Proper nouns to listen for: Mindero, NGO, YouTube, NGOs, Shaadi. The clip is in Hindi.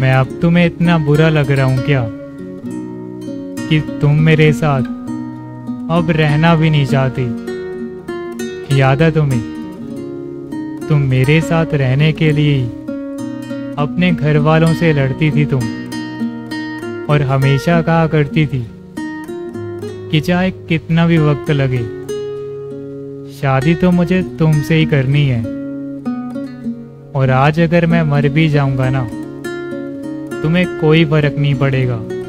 मैं अब तुम्हें इतना बुरा लग रहा हूँ क्या कि तुम मेरे साथ अब रहना भी नहीं चाहती? याद है तुम्हें, तुम मेरे साथ रहने के लिए अपने घर वालों से लड़ती थी तुम, और हमेशा कहा करती थी कि चाहे कितना भी वक्त लगे शादी तो मुझे तुमसे ही करनी है। और आज अगर मैं मर भी जाऊंगा ना, तुम्हें कोई फर्क नहीं पड़ेगा।